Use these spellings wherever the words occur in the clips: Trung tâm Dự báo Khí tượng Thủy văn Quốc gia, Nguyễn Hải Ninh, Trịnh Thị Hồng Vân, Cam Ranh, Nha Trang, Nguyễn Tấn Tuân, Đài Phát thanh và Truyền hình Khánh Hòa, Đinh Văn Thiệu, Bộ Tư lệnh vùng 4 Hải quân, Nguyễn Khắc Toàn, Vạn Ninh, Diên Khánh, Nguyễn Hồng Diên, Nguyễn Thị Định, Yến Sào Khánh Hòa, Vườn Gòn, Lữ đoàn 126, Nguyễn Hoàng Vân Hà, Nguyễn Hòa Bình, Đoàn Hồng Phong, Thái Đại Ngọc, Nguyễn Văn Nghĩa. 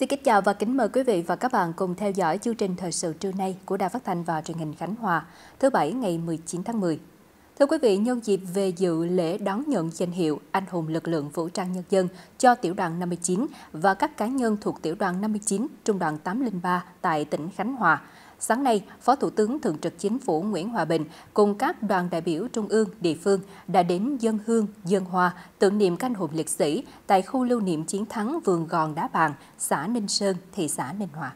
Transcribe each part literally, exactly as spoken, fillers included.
Xin kính chào và kính mời quý vị và các bạn cùng theo dõi chương trình thời sự trưa nay của Đài Phát thanh và Truyền hình Khánh Hòa, thứ Bảy ngày mười chín tháng mười. Thưa quý vị, nhân dịp về dự lễ đón nhận danh hiệu Anh hùng lực lượng vũ trang nhân dân cho tiểu đoàn năm mươi chín và các cá nhân thuộc tiểu đoàn năm mươi chín, trung đoàn tám không ba tại tỉnh Khánh Hòa, sáng nay, Phó Thủ tướng Thường trực Chính phủ Nguyễn Hòa Bình cùng các đoàn đại biểu trung ương, địa phương đã đến dâng hương, dâng hoa, tưởng niệm các anh hùng liệt sĩ tại khu lưu niệm chiến thắng Vườn Gòn Đá Bàn, xã Ninh Sơn, thị xã Ninh Hòa.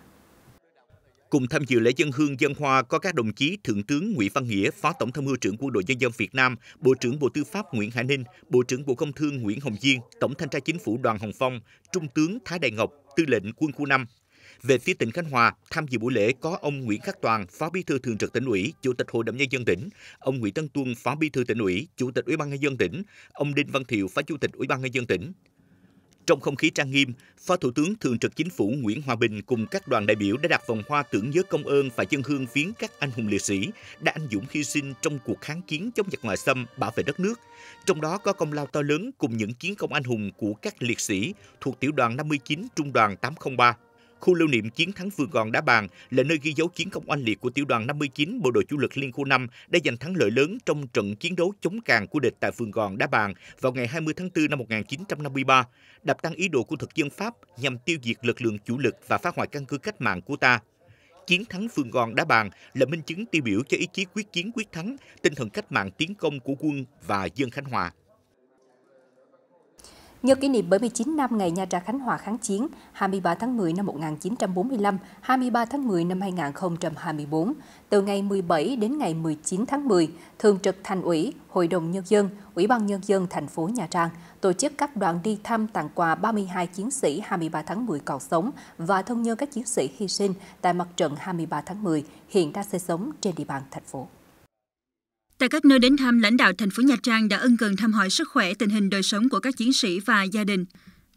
Cùng tham dự lễ dân hương dân hoa có các đồng chí Thượng tướng Nguyễn Văn Nghĩa, Phó Tổng tham mưu trưởng Quân đội Nhân dân Việt Nam, Bộ trưởng Bộ Tư pháp Nguyễn Hải Ninh, Bộ trưởng Bộ Công thương Nguyễn Hồng Diên, Tổng thanh tra Chính phủ Đoàn Hồng Phong, Trung tướng Thái Đại Ngọc, Tư lệnh Quân khu năm. Về phía tỉnh Khánh Hòa, tham dự buổi lễ có ông Nguyễn Khắc Toàn, Phó Bí thư Thường trực Tỉnh ủy, Chủ tịch Hội đồng Nhân dân tỉnh, ông Nguyễn Tấn Tuân, Phó Bí thư Tỉnh ủy, Chủ tịch Ủy ban Nhân dân tỉnh, ông Đinh Văn Thiệu, Phó Chủ tịch Ủy ban Nhân dân tỉnh. Trong không khí trang nghiêm, Phó Thủ tướng Thường trực Chính phủ Nguyễn Hòa Bình cùng các đoàn đại biểu đã đặt vòng hoa tưởng nhớ công ơn và dân hương viếng các anh hùng liệt sĩ đã anh dũng hy sinh trong cuộc kháng chiến chống giặc ngoại xâm bảo vệ đất nước. Trong đó có công lao to lớn cùng những chiến công anh hùng của các liệt sĩ thuộc tiểu đoàn năm mươi chín, trung đoàn tám không ba. Khu lưu niệm chiến thắng Vườn Gòn Đá Bàn là nơi ghi dấu chiến công oanh liệt của tiểu đoàn năm mươi chín Bộ đội chủ lực Liên khu năm đã giành thắng lợi lớn trong trận chiến đấu chống càn của địch tại Vườn Gòn Đá Bàn vào ngày hai mươi tháng tư năm một nghìn chín trăm năm mươi ba, đập tan ý đồ của thực dân Pháp nhằm tiêu diệt lực lượng chủ lực và phá hoại căn cứ cách mạng của ta. Chiến thắng Vườn Gòn Đá Bàn là minh chứng tiêu biểu cho ý chí quyết chiến quyết thắng, tinh thần cách mạng tiến công của quân và dân Khánh Hòa. Nhân kỷ niệm bảy mươi chín năm ngày Nha Trang Khánh Hòa kháng chiến hai mươi ba tháng mười năm một nghìn chín trăm bốn mươi lăm, hai mươi ba tháng mười năm hai nghìn không trăm hai mươi tư, từ ngày mười bảy đến ngày mười chín tháng mười, Thường trực Thành ủy, Hội đồng Nhân dân, Ủy ban Nhân dân thành phố Nha Trang tổ chức các đoàn đi thăm tặng quà ba mươi hai chiến sĩ hai mươi ba tháng mười còn sống và thân nhân các chiến sĩ hy sinh tại mặt trận hai mươi ba tháng mười hiện đang sinh sống trên địa bàn thành phố. Tại các nơi đến thăm, lãnh đạo thành phố Nha Trang đã ân cần thăm hỏi sức khỏe, tình hình đời sống của các chiến sĩ và gia đình,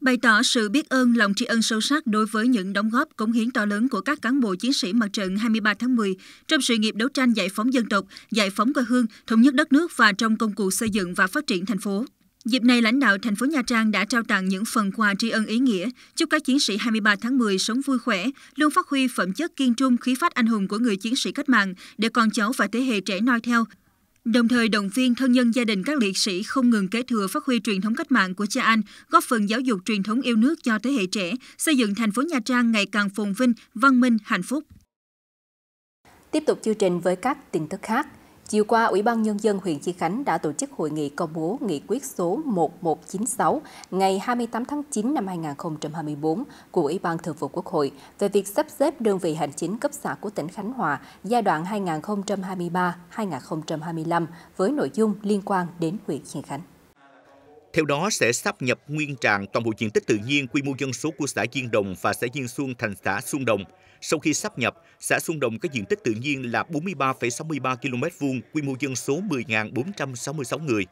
bày tỏ sự biết ơn, lòng tri ân sâu sắc đối với những đóng góp, cống hiến to lớn của các cán bộ chiến sĩ mặt trận hai mươi ba tháng mười trong sự nghiệp đấu tranh giải phóng dân tộc, giải phóng quê hương, thống nhất đất nước và trong công cuộc xây dựng và phát triển thành phố. Dịp này, lãnh đạo thành phố Nha Trang đã trao tặng những phần quà tri ân ý nghĩa, chúc các chiến sĩ hai mươi ba tháng mười sống vui khỏe, luôn phát huy phẩm chất kiên trung, khí phách anh hùng của người chiến sĩ cách mạng để con cháu và thế hệ trẻ noi theo. Đồng thời động viên thân nhân gia đình các liệt sĩ không ngừng kế thừa phát huy truyền thống cách mạng của cha anh, góp phần giáo dục truyền thống yêu nước cho thế hệ trẻ, xây dựng thành phố Nha Trang ngày càng phồn vinh, văn minh, hạnh phúc. Tiếp tục chương trình với các tin tức khác. Chiều qua, Ủy ban Nhân dân huyện Diên Khánh đã tổ chức hội nghị công bố nghị quyết số một một chín sáu ngày hai mươi tám tháng chín năm hai nghìn không trăm hai mươi tư của Ủy ban Thường vụ Quốc hội về việc sắp xếp đơn vị hành chính cấp xã của tỉnh Khánh Hòa giai đoạn hai nghìn không trăm hai mươi ba đến hai nghìn không trăm hai mươi lăm với nội dung liên quan đến huyện Diên Khánh. Theo đó, sẽ sáp nhập nguyên trạng toàn bộ diện tích tự nhiên, quy mô dân số của xã Diên Đồng và xã Diên Xuân thành xã Xuân Đồng. Sau khi sáp nhập, xã Xuân Đồng có diện tích tự nhiên là bốn mươi ba phẩy sáu mươi ba ki lô mét vuông, quy mô dân số mười nghìn bốn trăm sáu mươi sáu người.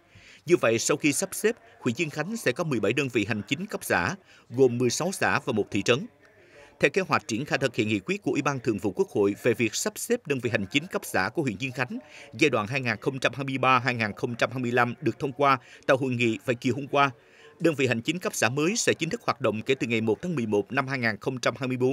Như vậy, sau khi sắp xếp, huyện Diên Khánh sẽ có mười bảy đơn vị hành chính cấp xã, gồm mười sáu xã và một thị trấn. Theo kế hoạch triển khai thực hiện nghị quyết của Ủy ban Thường vụ Quốc hội về việc sắp xếp đơn vị hành chính cấp xã của huyện Diên Khánh giai đoạn hai nghìn không trăm hai mươi ba đến hai nghìn không trăm hai mươi lăm được thông qua tại hội nghị vào chiều hôm qua, đơn vị hành chính cấp xã mới sẽ chính thức hoạt động kể từ ngày một tháng mười một năm hai nghìn không trăm hai mươi tư.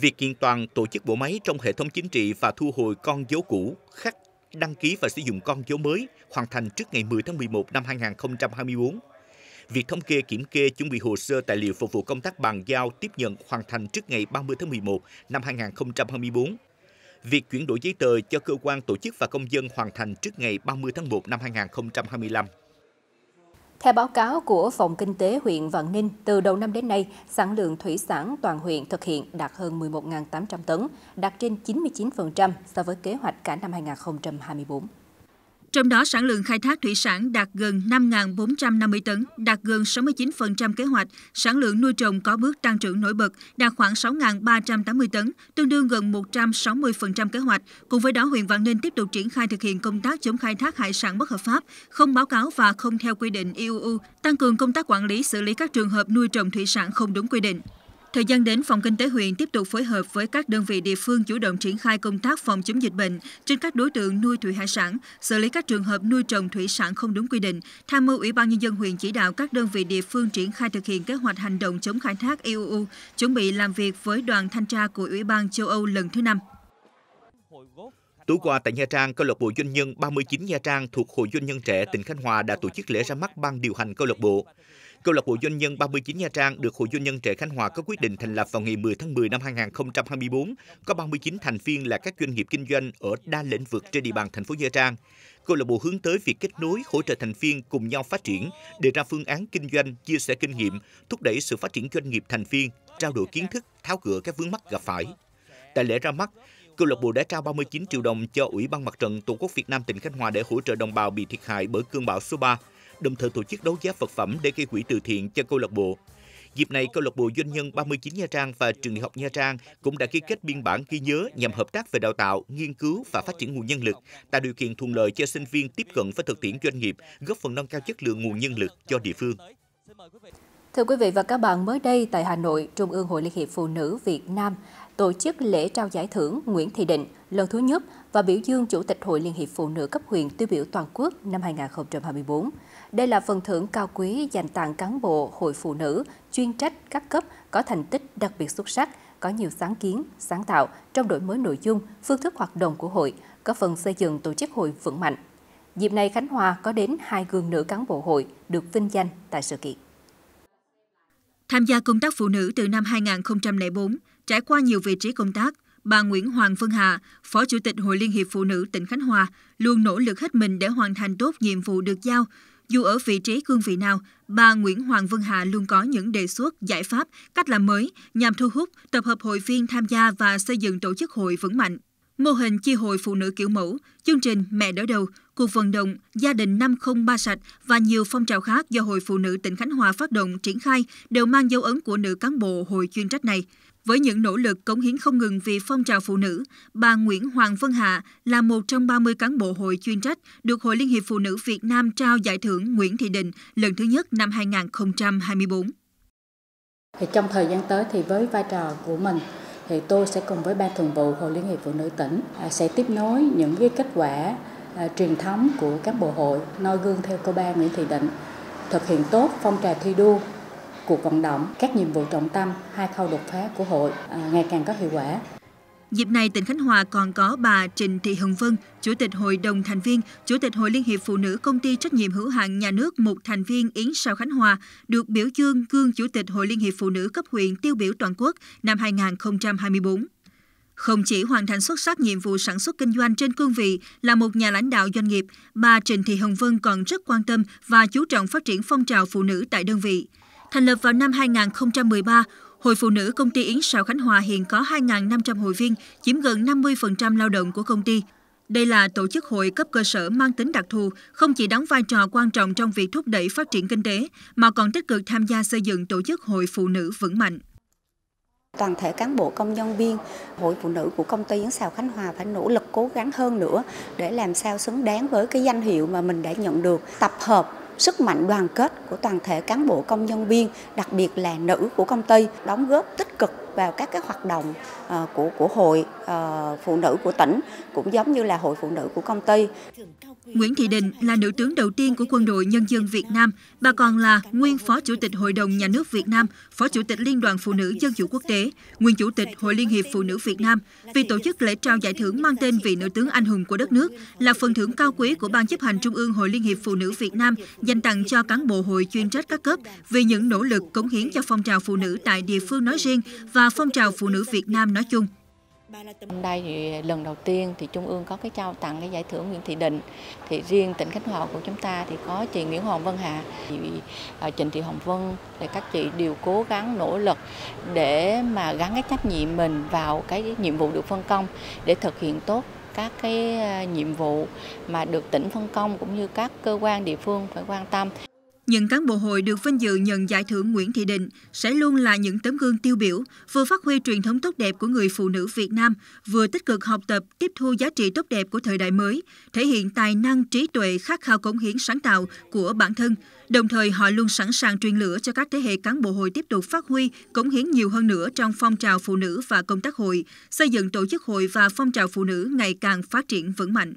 Việc kiện toàn tổ chức bộ máy trong hệ thống chính trị và thu hồi con dấu cũ, khắc, đăng ký và sử dụng con dấu mới hoàn thành trước ngày mười tháng mười một năm hai nghìn không trăm hai mươi tư. Việc thống kê, kiểm kê, chuẩn bị hồ sơ tài liệu phục vụ công tác bàn giao, tiếp nhận hoàn thành trước ngày ba mươi tháng mười một năm hai nghìn không trăm hai mươi tư. Việc chuyển đổi giấy tờ cho cơ quan, tổ chức và công dân hoàn thành trước ngày ba mươi tháng một năm hai nghìn không trăm hai mươi lăm. Theo báo cáo của Phòng Kinh tế huyện Vạn Ninh, từ đầu năm đến nay, sản lượng thủy sản toàn huyện thực hiện đạt hơn mười một nghìn tám trăm tấn, đạt trên chín mươi chín phần trăm so với kế hoạch cả năm hai nghìn không trăm hai mươi tư. Trong đó, sản lượng khai thác thủy sản đạt gần năm nghìn bốn trăm năm mươi tấn, đạt gần sáu mươi chín phần trăm kế hoạch. Sản lượng nuôi trồng có bước tăng trưởng nổi bật, đạt khoảng sáu nghìn ba trăm tám mươi tấn, tương đương gần một trăm sáu mươi phần trăm kế hoạch. Cùng với đó, huyện Vạn Ninh tiếp tục triển khai thực hiện công tác chống khai thác hải sản bất hợp pháp, không báo cáo và không theo quy định i u u, tăng cường công tác quản lý xử lý các trường hợp nuôi trồng thủy sản không đúng quy định. Thời gian đến, Phòng Kinh tế huyện tiếp tục phối hợp với các đơn vị địa phương chủ động triển khai công tác phòng chống dịch bệnh trên các đối tượng nuôi thủy hải sản, xử lý các trường hợp nuôi trồng thủy sản không đúng quy định, tham mưu Ủy ban Nhân dân huyện chỉ đạo các đơn vị địa phương triển khai thực hiện kế hoạch hành động chống khai thác i u u, chuẩn bị làm việc với đoàn thanh tra của Ủy ban châu Âu lần thứ năm. Tối qua tại Nha Trang, câu lạc bộ doanh nhân ba mươi chín Nha Trang thuộc Hội Doanh nhân trẻ tỉnh Khánh Hòa đã tổ chức lễ ra mắt ban điều hành câu lạc bộ. Câu lạc bộ doanh nhân ba mươi chín Nha Trang được Hội Doanh nhân trẻ Khánh Hòa có quyết định thành lập vào ngày mười tháng mười năm hai nghìn không trăm hai mươi tư, có ba mươi chín thành viên là các doanh nghiệp kinh doanh ở đa lĩnh vực trên địa bàn thành phố Nha Trang. Câu lạc bộ hướng tới việc kết nối, hỗ trợ thành viên cùng nhau phát triển, đề ra phương án kinh doanh, chia sẻ kinh nghiệm, thúc đẩy sự phát triển doanh nghiệp thành viên, trao đổi kiến thức, tháo gỡ các vướng mắc gặp phải. Tại lễ ra mắt, câu lạc bộ đã trao ba mươi chín triệu đồng cho Ủy ban Mặt trận Tổ quốc Việt Nam tỉnh Khánh Hòa để hỗ trợ đồng bào bị thiệt hại bởi cơn bão số ba, đồng thời tổ chức đấu giá vật phẩm để gây quỹ từ thiện cho câu lạc bộ. Dịp này, câu lạc bộ doanh nhân ba mươi chín Nha Trang và trường Đại học Nha Trang cũng đã ký kết biên bản ghi nhớ nhằm hợp tác về đào tạo, nghiên cứu và phát triển nguồn nhân lực, tạo điều kiện thuận lợi cho sinh viên tiếp cận với thực tiễn doanh nghiệp, góp phần nâng cao chất lượng nguồn nhân lực cho địa phương. Thưa quý vị và các bạn, mới đây tại Hà Nội, Trung ương Hội Liên hiệp Phụ nữ Việt Nam tổ chức lễ trao giải thưởng Nguyễn Thị Định lần thứ nhất và biểu dương Chủ tịch Hội Liên hiệp Phụ nữ cấp huyện tiêu biểu toàn quốc năm hai nghìn không trăm hai mươi tư. Đây là phần thưởng cao quý dành tặng cán bộ hội phụ nữ chuyên trách các cấp có thành tích đặc biệt xuất sắc, có nhiều sáng kiến, sáng tạo trong đổi mới nội dung, phương thức hoạt động của hội, có phần xây dựng tổ chức hội vững mạnh. Dịp này, Khánh Hòa có đến hai gương nữ cán bộ hội được vinh danh tại sự kiện. Tham gia công tác phụ nữ từ năm hai nghìn không trăm lẻ bốn, trải qua nhiều vị trí công tác, bà Nguyễn Hoàng Vân Hà, Phó Chủ tịch Hội Liên hiệp Phụ nữ tỉnh Khánh Hòa, luôn nỗ lực hết mình để hoàn thành tốt nhiệm vụ được giao. Dù ở vị trí cương vị nào, bà Nguyễn Hoàng Vân Hà luôn có những đề xuất, giải pháp, cách làm mới nhằm thu hút, tập hợp hội viên tham gia và xây dựng tổ chức hội vững mạnh. Mô hình chi hội phụ nữ kiểu mẫu, chương trình Mẹ đỡ đầu, cuộc vận động, gia đình năm không ba sạch và nhiều phong trào khác do Hội Phụ nữ tỉnh Khánh Hòa phát động triển khai đều mang dấu ấn của nữ cán bộ hội chuyên trách này. Với những nỗ lực cống hiến không ngừng vì phong trào phụ nữ, bà Nguyễn Hoàng Vân Hà là một trong ba mươi cán bộ hội chuyên trách được Hội Liên hiệp Phụ nữ Việt Nam trao giải thưởng Nguyễn Thị Định lần thứ nhất năm hai nghìn không trăm hai mươi tư. Thì trong thời gian tới thì với vai trò của mình, thì tôi sẽ cùng với Ban Thường vụ Hội Liên hiệp Phụ nữ tỉnh sẽ tiếp nối những cái kết quả à, truyền thống của các bộ hội, noi gương theo cô ba Nguyễn Thị Định, thực hiện tốt phong trào thi đua, cuộc vận động, các nhiệm vụ trọng tâm, hai khâu đột phá của hội à, ngày càng có hiệu quả. Dịp này, tỉnh Khánh Hòa còn có bà Trịnh Thị Hồng Vân, Chủ tịch Hội đồng thành viên, Chủ tịch Hội Liên hiệp Phụ nữ Công ty trách nhiệm hữu hạn nhà nước một thành viên Yến Sào Khánh Hòa, được biểu dương gương Chủ tịch Hội Liên hiệp Phụ nữ cấp huyện tiêu biểu toàn quốc năm hai nghìn không trăm hai mươi tư. Không chỉ hoàn thành xuất sắc nhiệm vụ sản xuất kinh doanh trên cương vị là một nhà lãnh đạo doanh nghiệp, bà Trịnh Thị Hồng Vân còn rất quan tâm và chú trọng phát triển phong trào phụ nữ tại đơn vị. Thành lập vào năm hai nghìn không trăm mười ba, Hội Phụ nữ Công ty Yến Sào Khánh Hòa hiện có hai nghìn năm trăm hội viên, chiếm gần năm mươi phần trăm lao động của công ty. Đây là tổ chức hội cấp cơ sở mang tính đặc thù, không chỉ đóng vai trò quan trọng trong việc thúc đẩy phát triển kinh tế, mà còn tích cực tham gia xây dựng tổ chức hội phụ nữ vững mạnh. Toàn thể cán bộ công nhân viên, hội phụ nữ của công ty Yến Sào Khánh Hòa phải nỗ lực cố gắng hơn nữa để làm sao xứng đáng với cái danh hiệu mà mình đã nhận được, tập hợp sức mạnh đoàn kết của toàn thể cán bộ công nhân viên, đặc biệt là nữ của công ty, đóng góp tích cực vào các cái hoạt động uh, của của hội uh, phụ nữ của tỉnh, cũng giống như là hội phụ nữ của công ty. Nguyễn Thị Định là nữ tướng đầu tiên của Quân đội Nhân dân Việt Nam, bà còn là nguyên Phó Chủ tịch Hội đồng Nhà nước Việt Nam, Phó Chủ tịch Liên đoàn Phụ nữ Dân chủ Quốc tế, nguyên Chủ tịch Hội Liên hiệp Phụ nữ Việt Nam. Việc tổ chức lễ trao giải thưởng mang tên vị nữ tướng anh hùng của đất nước là phần thưởng cao quý của Ban chấp hành Trung ương Hội Liên hiệp Phụ nữ Việt Nam dành tặng cho cán bộ hội chuyên trách các cấp vì những nỗ lực cống hiến cho phong trào phụ nữ tại địa phương nói riêng và phong trào phụ nữ Việt Nam nói chung. Hôm nay thì lần đầu tiên thì Trung ương có cái trao tặng cái giải thưởng Nguyễn Thị Định, thì riêng tỉnh Khánh Hòa của chúng ta thì có chị Nguyễn Hoàng Vân Hà, chị Trịnh Thị Hồng Vân, để các chị đều cố gắng nỗ lực để mà gắn cái trách nhiệm mình vào cái nhiệm vụ được phân công để thực hiện tốt các cái nhiệm vụ mà được tỉnh phân công cũng như các cơ quan địa phương phải quan tâm. Những cán bộ hội được vinh dự nhận giải thưởng Nguyễn Thị Định sẽ luôn là những tấm gương tiêu biểu, vừa phát huy truyền thống tốt đẹp của người phụ nữ Việt Nam, vừa tích cực học tập, tiếp thu giá trị tốt đẹp của thời đại mới, thể hiện tài năng, trí tuệ, khát khao cống hiến sáng tạo của bản thân. Đồng thời, họ luôn sẵn sàng truyền lửa cho các thế hệ cán bộ hội tiếp tục phát huy, cống hiến nhiều hơn nữa trong phong trào phụ nữ và công tác hội, xây dựng tổ chức hội và phong trào phụ nữ ngày càng phát triển vững mạnh.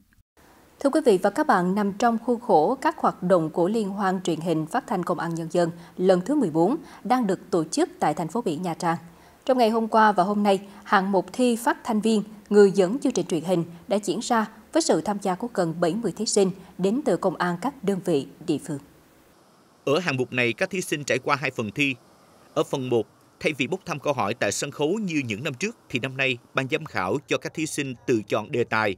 Thưa quý vị và các bạn, nằm trong khuôn khổ các hoạt động của Liên hoan truyền hình phát thanh Công an Nhân dân lần thứ mười bốn đang được tổ chức tại thành phố biển Nha Trang. Trong ngày hôm qua và hôm nay, hạng mục thi phát thanh viên, người dẫn chương trình truyền hình đã diễn ra với sự tham gia của gần bảy mươi thí sinh đến từ công an các đơn vị địa phương. Ở hạng mục này, các thí sinh trải qua hai phần thi. Ở phần một, thay vì bốc thăm câu hỏi tại sân khấu như những năm trước, thì năm nay ban giám khảo cho các thí sinh tự chọn đề tài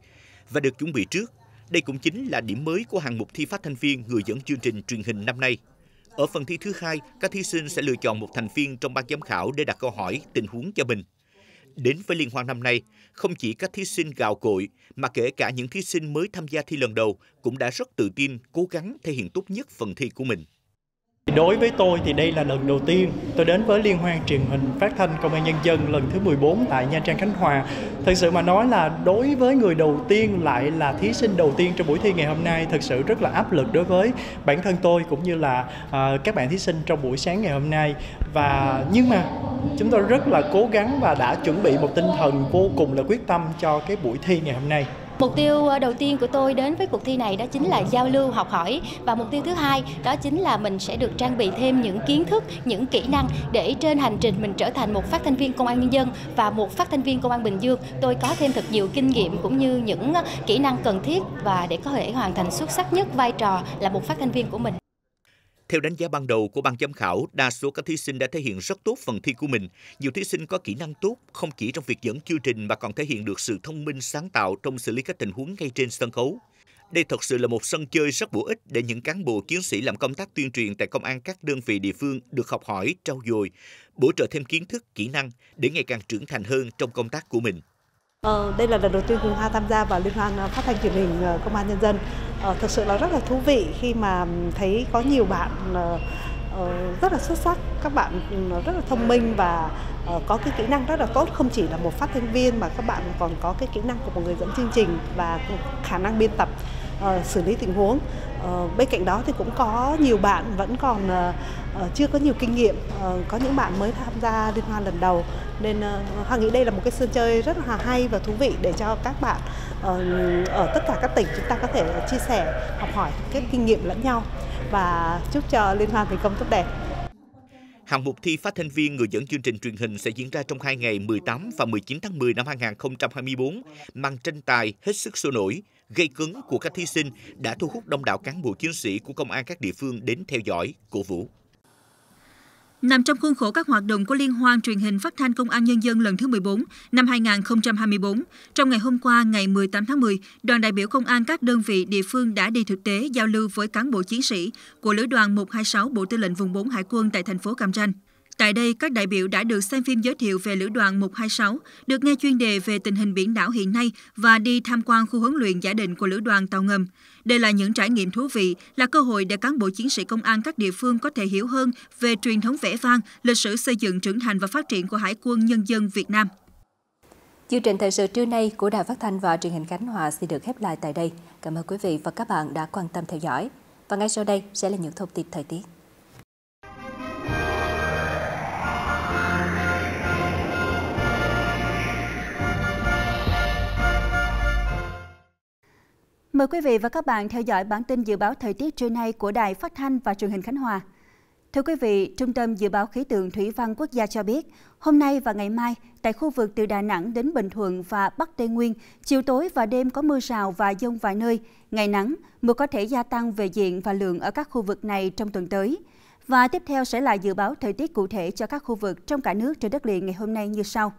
và được chuẩn bị trước. Đây cũng chính là điểm mới của hạng mục thi phát thanh viên người dẫn chương trình truyền hình năm nay. Ở phần thi thứ hai, các thí sinh sẽ lựa chọn một thành viên trong ban giám khảo để đặt câu hỏi, tình huống cho mình. Đến với liên hoan năm nay, không chỉ các thí sinh gạo cội mà kể cả những thí sinh mới tham gia thi lần đầu cũng đã rất tự tin, cố gắng thể hiện tốt nhất phần thi của mình. Đối với tôi thì đây là lần đầu tiên tôi đến với Liên hoan truyền hình phát thanh Công an Nhân dân lần thứ mười bốn tại Nha Trang, Khánh Hòa. Thật sự mà nói là đối với người đầu tiên lại là thí sinh đầu tiên trong buổi thi ngày hôm nay, thật sự rất là áp lực đối với bản thân tôi cũng như là uh, các bạn thí sinh trong buổi sáng ngày hôm nay. Và nhưng mà chúng tôi rất là cố gắng và đã chuẩn bị một tinh thần vô cùng là quyết tâm cho cái buổi thi ngày hôm nay. Mục tiêu đầu tiên của tôi đến với cuộc thi này đó chính là giao lưu, học hỏi, và mục tiêu thứ hai đó chính là mình sẽ được trang bị thêm những kiến thức, những kỹ năng để trên hành trình mình trở thành một phát thanh viên Công an Nhân dân và một phát thanh viên Công an Bình Dương, tôi có thêm thật nhiều kinh nghiệm cũng như những kỹ năng cần thiết và để có thể hoàn thành xuất sắc nhất vai trò là một phát thanh viên của mình. Theo đánh giá ban đầu của ban giám khảo, đa số các thí sinh đã thể hiện rất tốt phần thi của mình. Nhiều thí sinh có kỹ năng tốt, không chỉ trong việc dẫn chương trình mà còn thể hiện được sự thông minh, sáng tạo trong xử lý các tình huống ngay trên sân khấu. Đây thật sự là một sân chơi rất bổ ích để những cán bộ chiến sĩ làm công tác tuyên truyền tại công an các đơn vị địa phương được học hỏi, trau dồi, bổ trợ thêm kiến thức, kỹ năng để ngày càng trưởng thành hơn trong công tác của mình. Ờ, đây là lần đầu tiên cùng Hà tham gia vào Liên hoan phát thanh truyền hình Công an Nhân dân. Ờ, thực sự là rất là thú vị khi mà thấy có nhiều bạn uh, rất là xuất sắc, các bạn rất là thông minh và uh, có cái kỹ năng rất là tốt, không chỉ là một phát thanh viên mà các bạn còn có cái kỹ năng của một người dẫn chương trình và khả năng biên tập, uh, xử lý tình huống. Uh, bên cạnh đó thì cũng có nhiều bạn vẫn còn uh, chưa có nhiều kinh nghiệm, uh, có những bạn mới tham gia liên hoan lần đầu. Nên uh, Hà nghĩ đây là một cái sân chơi rất là hay và thú vị để cho các bạn uh, ở tất cả các tỉnh chúng ta có thể chia sẻ, học hỏi, kết kinh nghiệm lẫn nhau và chúc cho liên hoan thành công tốt đẹp. Hạng mục thi phát thanh viên người dẫn chương trình truyền hình sẽ diễn ra trong hai ngày mười tám và mười chín tháng mười năm hai nghìn không trăm hai mươi bốn, mang tranh tài hết sức sôi nổi, gây cấn của các thí sinh đã thu hút đông đảo cán bộ chiến sĩ của công an các địa phương đến theo dõi, cổ vũ. Nằm trong khuôn khổ các hoạt động của Liên hoan truyền hình phát thanh Công an Nhân dân lần thứ mười bốn năm hai nghìn không trăm hai mươi bốn, trong ngày hôm qua ngày mười tám tháng mười, đoàn đại biểu công an các đơn vị địa phương đã đi thực tế giao lưu với cán bộ chiến sĩ của Lữ đoàn một hai sáu Bộ Tư lệnh vùng bốn Hải quân tại thành phố Cam Ranh. Tại đây, các đại biểu đã được xem phim giới thiệu về Lữ đoàn một hai sáu, được nghe chuyên đề về tình hình biển đảo hiện nay và đi tham quan khu huấn luyện giả định của Lữ đoàn tàu ngầm. Đây là những trải nghiệm thú vị, là cơ hội để cán bộ chiến sĩ công an các địa phương có thể hiểu hơn về truyền thống vẻ vang, lịch sử xây dựng, trưởng thành và phát triển của Hải quân Nhân dân Việt Nam. Chương trình thời sự trưa nay của Đài Phát thanh và Truyền hình Khánh Hòa sẽ được khép lại tại đây. Cảm ơn quý vị và các bạn đã quan tâm theo dõi. Và ngay sau đây sẽ là những thông tin thời tiết. Mời quý vị và các bạn theo dõi bản tin dự báo thời tiết trưa nay của Đài Phát thanh và Truyền hình Khánh Hòa. Thưa quý vị, Trung tâm Dự báo Khí tượng Thủy văn Quốc gia cho biết, hôm nay và ngày mai, tại khu vực từ Đà Nẵng đến Bình Thuận và Bắc Tây Nguyên, chiều tối và đêm có mưa rào và dông vài nơi, ngày nắng, mưa có thể gia tăng về diện và lượng ở các khu vực này trong tuần tới. Và tiếp theo sẽ là dự báo thời tiết cụ thể cho các khu vực trong cả nước trên đất liền ngày hôm nay như sau.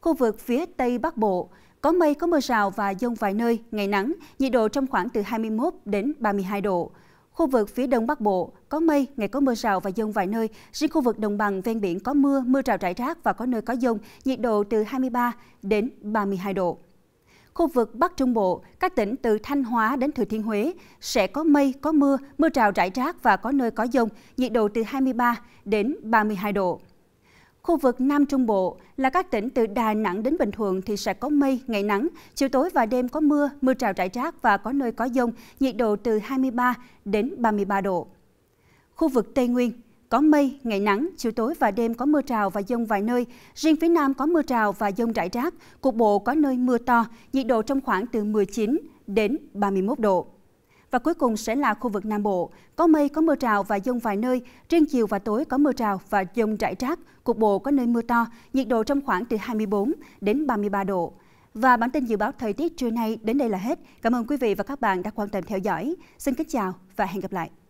Khu vực phía Tây Bắc Bộ, có mây, có mưa rào và dông vài nơi, ngày nắng, nhiệt độ trong khoảng từ hai mươi mốt đến ba mươi hai độ. Khu vực phía Đông Bắc Bộ, có mây, ngày có mưa rào và dông vài nơi, riêng khu vực đồng bằng ven biển có mưa, mưa rào rải rác và có nơi có dông, nhiệt độ từ hai mươi ba đến ba mươi hai độ. khu vực Bắc Trung Bộ, các tỉnh từ Thanh Hóa đến Thừa Thiên Huế sẽ có mây, có mưa, mưa rào rải rác và có nơi có dông, nhiệt độ từ hai mươi ba đến ba mươi hai độ. Khu vực Nam Trung Bộ là các tỉnh từ Đà Nẵng đến Bình Thuận thì sẽ có mây, ngày nắng, chiều tối và đêm có mưa, mưa rào rải rác và có nơi có dông, nhiệt độ từ hai mươi ba đến ba mươi ba độ. Khu vực Tây Nguyên có mây, ngày nắng, chiều tối và đêm có mưa rào và dông vài nơi, riêng phía Nam có mưa rào và dông rải rác, cục bộ có nơi mưa to, nhiệt độ trong khoảng từ mười chín đến ba mươi mốt độ. Và cuối cùng sẽ là khu vực Nam Bộ, có mây, có mưa rào và dông vài nơi, riêng chiều và tối có mưa rào và dông rải rác, cục bộ có nơi mưa to, nhiệt độ trong khoảng từ hai mươi bốn đến ba mươi ba độ. Và bản tin dự báo thời tiết trưa nay đến đây là hết. Cảm ơn quý vị và các bạn đã quan tâm theo dõi. Xin kính chào và hẹn gặp lại.